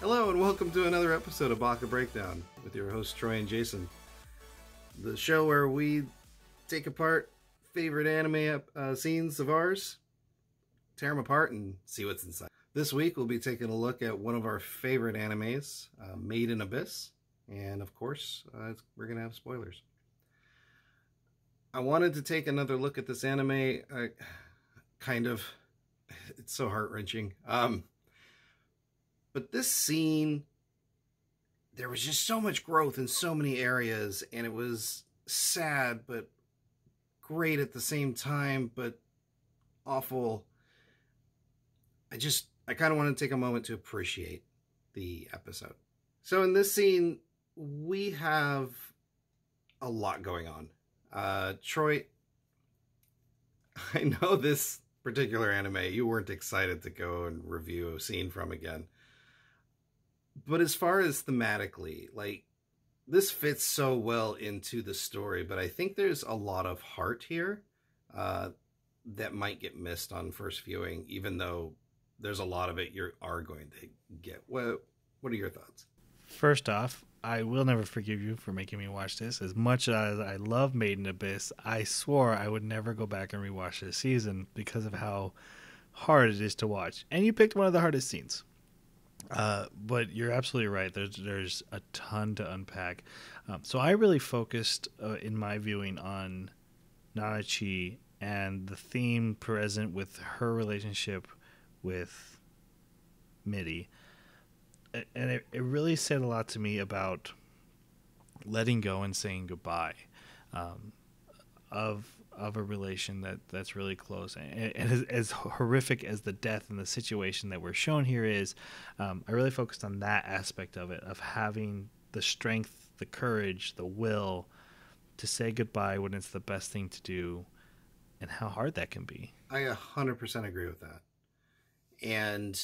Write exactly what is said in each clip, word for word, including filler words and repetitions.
Hello and welcome to another episode of Baka Breakdown with your hosts Troy and Jason. The show where we take apart favorite anime uh, scenes of ours, tear them apart, and see what's inside. This week we'll be taking a look at one of our favorite animes, uh, Made in Abyss, and of course uh, we're going to have spoilers. I wanted to take another look at this anime, uh, kind of, it's so heart-wrenching. Um... But this scene, there was just so much growth in so many areas, and it was sad, but great at the same time, but awful. I just, I kind of want to take a moment to appreciate the episode. So in this scene, we have a lot going on. Uh, Troy, I know this particular anime, you weren't excited to go and review a scene from again. But as far as thematically, like, this fits so well into the story, but I think there's a lot of heart here uh, that might get missed on first viewing, even though there's a lot of it you are going to get. Well, what are your thoughts? First off, I will never forgive you for making me watch this. As much as I love Made in Abyss, I swore I would never go back and rewatch this season because of how hard it is to watch. And you picked one of the hardest scenes. Uh, but you're absolutely right. There's there's a ton to unpack. Um, so I really focused uh, in my viewing on Nanachi and the theme present with her relationship with Mitty. And it, it really said a lot to me about letting go and saying goodbye um, of of a relation that that's really close, and, and as, as horrific as the death and the situation that we're shown here is, um, I really focused on that aspect of it, of having the strength, the courage, the will to say goodbye when it's the best thing to do, and how hard that can be. I one hundred percent agree with that. And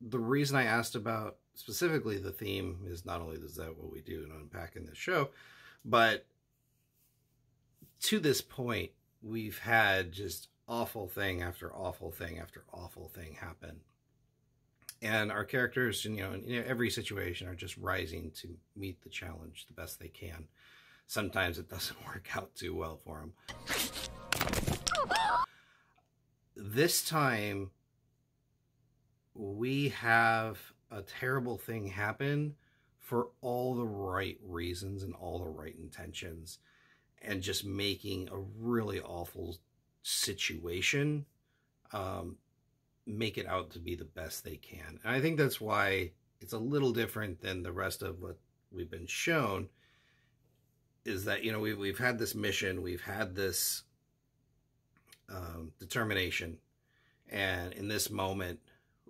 the reason I asked about specifically the theme is not only is that what we do in unpacking this show, but to this point, we've had just awful thing after awful thing after awful thing happen. And our characters, you know, in every situation are just rising to meet the challenge the best they can. Sometimes it doesn't work out too well for them. This time, we have a terrible thing happen for all the right reasons and all the right intentions, and just making a really awful situation um, make it out to be the best they can. And I think that's why it's a little different than the rest of what we've been shown, is that, you know, we've, we've had this mission, we've had this um, determination, and in this moment,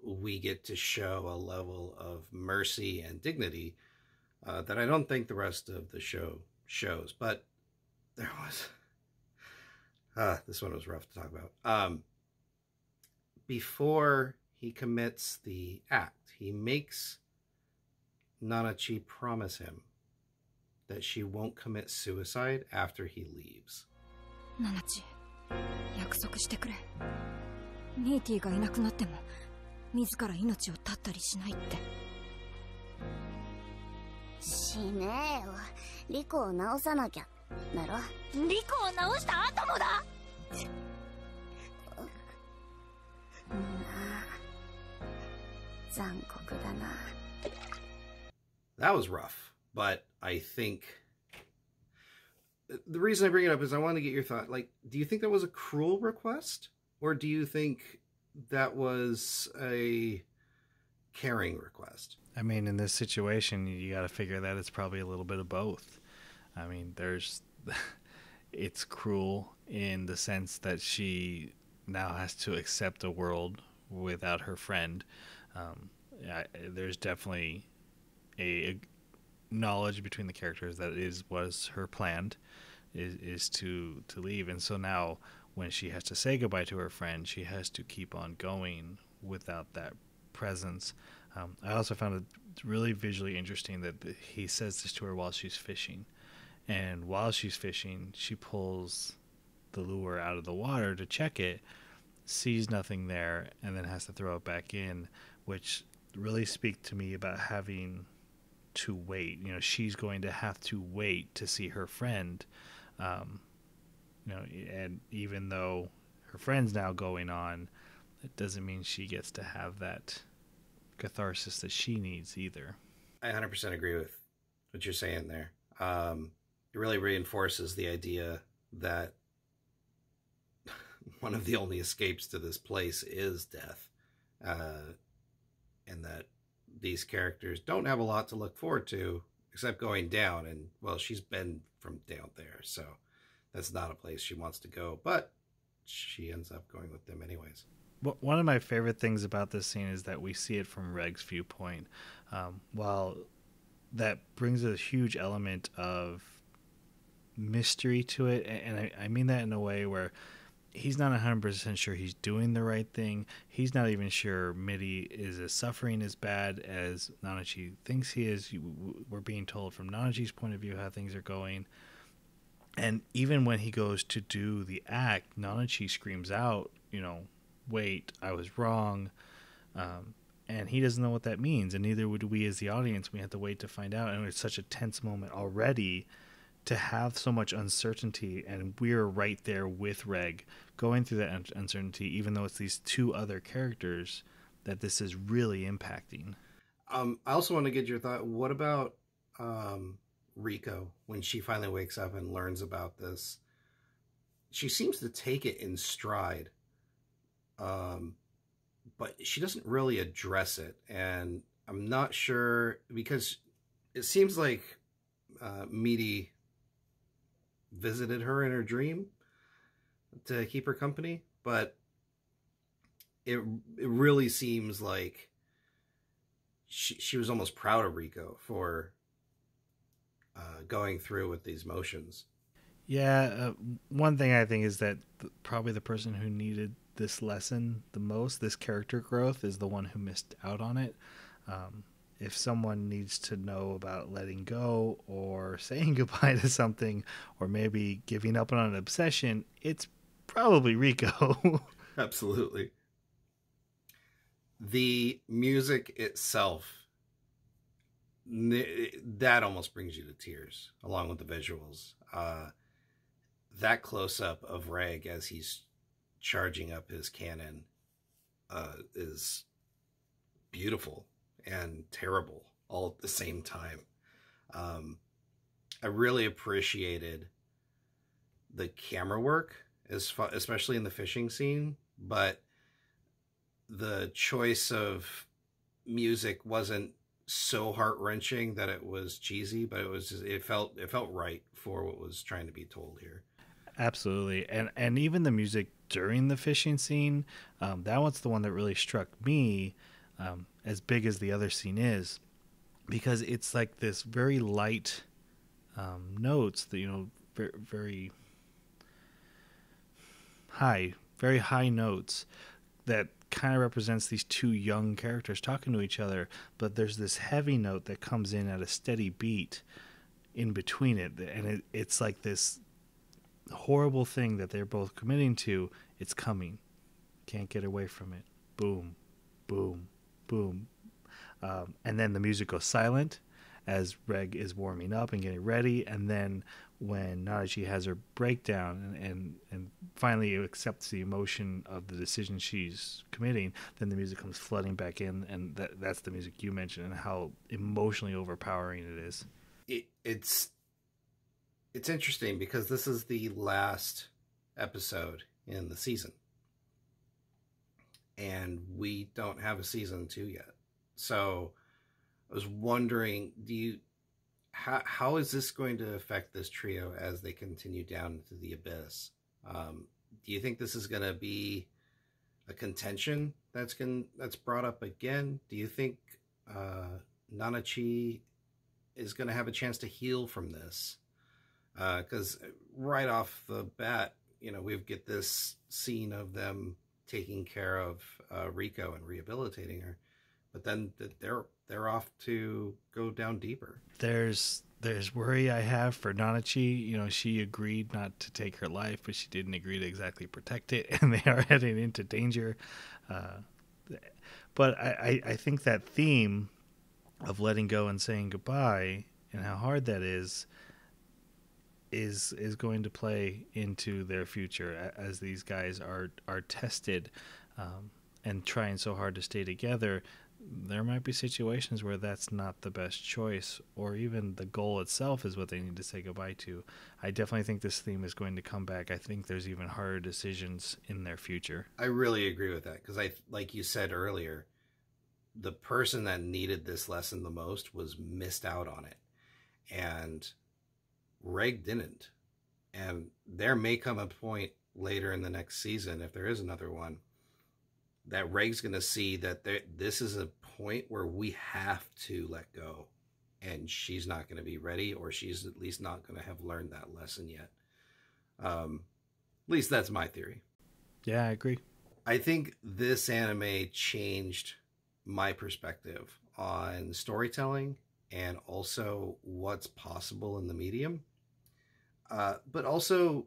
we get to show a level of mercy and dignity uh, that I don't think the rest of the show shows. But there was, uh, this one was rough to talk about. Um, before he commits the act, he makes Nanachi promise him that she won't commit suicide after he leaves. Nanachi, yakusoku shite kure. Mitty ga inaku natte mo, mizukara inochi o tattari shinai tte. 死ねえよ。リコを直さなきゃ。 だろ。リコを直した後もだ。残酷だな。That was rough, but I think the reason I bring it up is I want to get your thought. Like, do you think that was a cruel request, or do you think that was a caring request? I mean, in this situation, you got to figure that it's probably a little bit of both. I mean, there's, it's cruel in the sense that she now has to accept a world without her friend. Um, I, there's definitely a, a knowledge between the characters that is was her plan, is is to to leave, and so now when she has to say goodbye to her friend, she has to keep on going without that presence. Um, I also found it really visually interesting that he says this to her while she's fishing. And while she's fishing, she pulls the lure out of the water to check it, sees nothing there, and then has to throw it back in, which really speak to me about having to wait. You know, she's going to have to wait to see her friend. Um, you know, and even though her friend's now going on, it doesn't mean she gets to have that catharsis that she needs either. I one hundred percent agree with what you're saying there. Um, it really reinforces the idea that one of the only escapes to this place is death. Uh, and that these characters don't have a lot to look forward to except going down. And, well, she's been from down there, so that's not a place she wants to go. But she ends up going with them anyways. One of my favorite things about this scene is that we see it from Reg's viewpoint. Um, while that brings a huge element of mystery to it, and I, I mean that in a way where he's not one hundred percent sure he's doing the right thing. He's not even sure Mitty is as suffering as bad as Nanachi thinks he is. We're being told from Nanachi's point of view how things are going. And even when he goes to do the act, Nanachi screams out, you know, wait, I was wrong. Um, and he doesn't know what that means, and neither would we as the audience. We have to wait to find out, and it's such a tense moment already to have so much uncertainty, and we're right there with Reg going through that un uncertainty, even though it's these two other characters that this is really impacting. Um, I also want to get your thought. What about um, Riko when she finally wakes up and learns about this? She seems to take it in stride. Um, but she doesn't really address it, and I'm not sure, because it seems like uh, Mitty visited her in her dream to keep her company, but it it really seems like she she was almost proud of Riko for uh, going through with these motions. Yeah, uh, one thing I think is that th probably the person who needed this lesson the most, this character growth, is the one who missed out on it. Um, if someone needs to know about letting go or saying goodbye to something, or maybe giving up on an obsession, it's probably Riko. Absolutely. The music itself, that almost brings you to tears along with the visuals. Uh, that close up of Reg as he's charging up his cannon uh, is beautiful and terrible all at the same time. Um, I really appreciated the camera work, as far, especially in the fishing scene, but the choice of music wasn't so heart-wrenching that it was cheesy, but it was just, it felt it felt right for what was trying to be told here. Absolutely. And and even the music during the fishing scene, um, that one's the one that really struck me, um, as big as the other scene is, because it's like this very light um, notes that, you know, very, very high, very high notes that kind of represents these two young characters talking to each other. But there's this heavy note that comes in at a steady beat in between it. And it, it's like this horrible thing that they're both committing to. It's coming, can't get away from it. Boom, boom, boom. Um, and then the music goes silent as Reg is warming up and getting ready, and then when Nanachi has her breakdown and, and and finally accepts the emotion of the decision she's committing, then the music comes flooding back in, and that that's the music you mentioned and how emotionally overpowering it is. It, it's It's interesting because this is the last episode in the season, and we don't have a season two yet. So I was wondering, do you how how is this going to affect this trio as they continue down into the abyss? Um, do you think this is going to be a contention that's going that's brought up again? Do you think uh, Nanachi is going to have a chance to heal from this? Because uh, right off the bat, you know, we get this scene of them taking care of uh, Riko and rehabilitating her, but then they're they're off to go down deeper. There's there's worry I have for Nanachi. You know, she agreed not to take her life, but she didn't agree to exactly protect it, and they are heading into danger. Uh, But I, I think that theme of letting go and saying goodbye and how hard that is is is going to play into their future as these guys are are tested um, and trying so hard to stay together. There might be situations where that's not the best choice, or even the goal itself is what they need to say goodbye to. I definitely think this theme is going to come back. I think there's even harder decisions in their future. I really agree with that, because I, like you said earlier, the person that needed this lesson the most was missed out on it, and Reg didn't. And there may come a point later in the next season, if there is another one, that Reg's going to see that there, this is a point where we have to let go, and she's not going to be ready, or she's at least not going to have learned that lesson yet. Um, at least that's my theory. Yeah, I agree. I think this anime changed my perspective on storytelling and also what's possible in the medium, uh, but also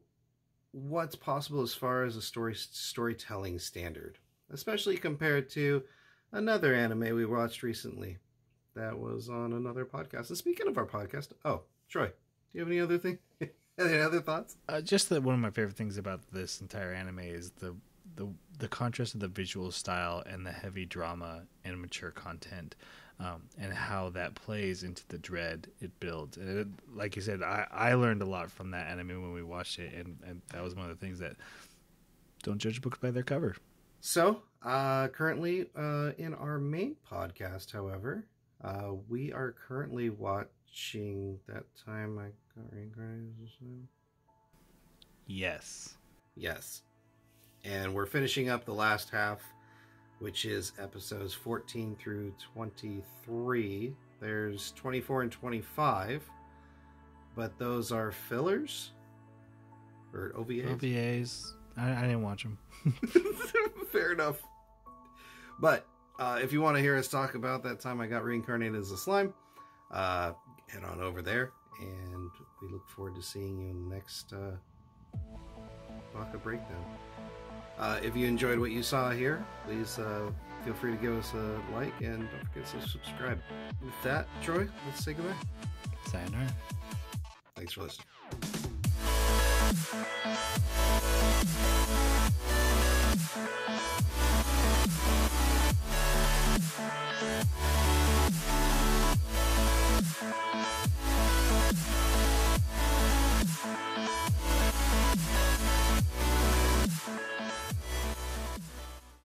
what's possible as far as a story storytelling standard. Especially compared to another anime we watched recently that was on another podcast. And speaking of our podcast, oh, Troy, do you have any other thing? Any other thoughts? Uh, just that one of my favorite things about this entire anime is the, the the contrast of the visual style and the heavy drama and mature content, um, and how that plays into the dread it builds. And it, like you said, I, I learned a lot from that anime when we watched it, and, and that was one of the things that don't judge books by their cover. So, uh, currently uh, in our main podcast, however, uh, we are currently watching That Time I Got Reincarnated as a Slime. Yes. Yes. And we're finishing up the last half, which is episodes fourteen through twenty-three. There's twenty-four and twenty-five, but those are fillers or O V As. O V As. I, I didn't watch them. Fair enough. But uh, if you want to hear us talk about That Time I Got Reincarnated as a Slime, uh, head on over there, and we look forward to seeing you in the next uh, Baka Breakdown. Uh, if you enjoyed what you saw here, please uh, feel free to give us a like, and don't forget to subscribe. With that, Troy, let's say goodbye. Sayonara. Thanks for listening. We'll be right back.